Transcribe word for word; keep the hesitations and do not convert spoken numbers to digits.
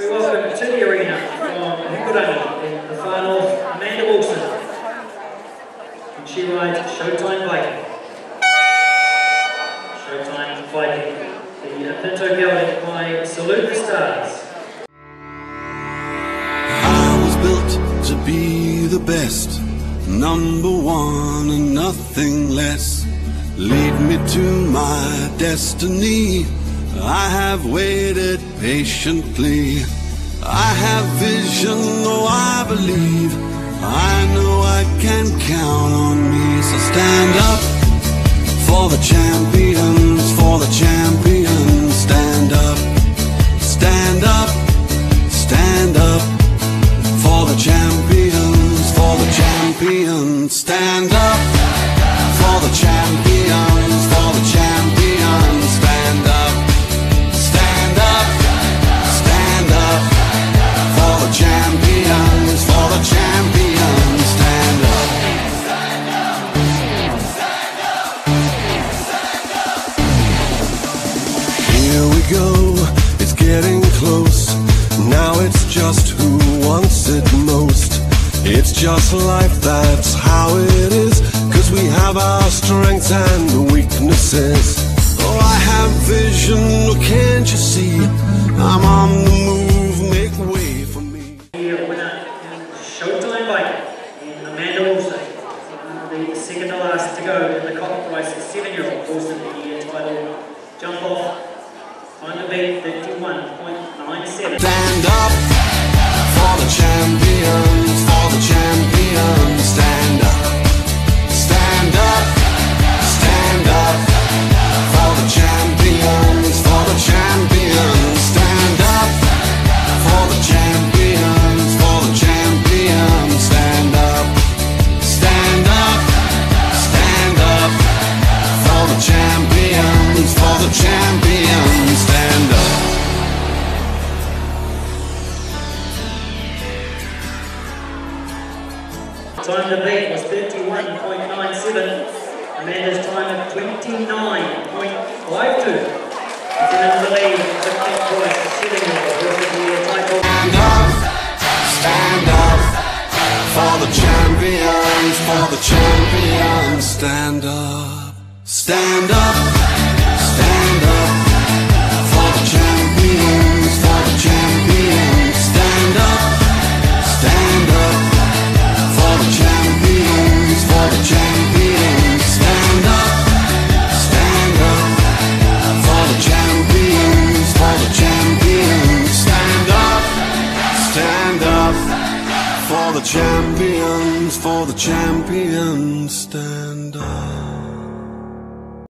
We welcome to the arena from Nicodemon in the final, Amanda Wilson. And she rides Showtym Viking. Showtym Viking. The Pinto Gallery by Salute the Stars. I was built to be the best, number one and nothing less. Lead me to my destiny. I have waited patiently. I have vision, though I believe. I know I can count on me. So stand up for the champions, for the champions. Stand up, stand up, stand up. For the champions, for the champions. Stand up for the champions, for the champions. Stand up. Champions, for the champions, stand up. Stand up, stand up, stand up. Here we go, it's getting close. Now it's just who wants it most. It's just life, that's how it is. Cause we have our strengths and weaknesses. Oh, I have vision, oh, can't you see? I'm on the move, make way. Second to last to go in the cock race, the seven-year-old horse of the year title, Jump Off, on the beat, fifty-one point nine seven. Stand up for the champions, for the champions, stand up, stand up, stand up, for the champions, for the champions, stand up, for the champions, for the champions, stand up. Champions, for the champions, stand up. Time to beat was thirty-one point nine seven. Amanda's time of twenty-nine point five two. She's in the lead, fifteen points, sitting in the first year title. Stand up, stand up, for the champions, for the champions, stand up. Stand up, stand up, for the champions, for the champions. Stand up, stand up, for the champions, for the champions. Stand up, stand up, for the champions, for the champions. Stand up, stand up, for the champions, for the champions. Stand up.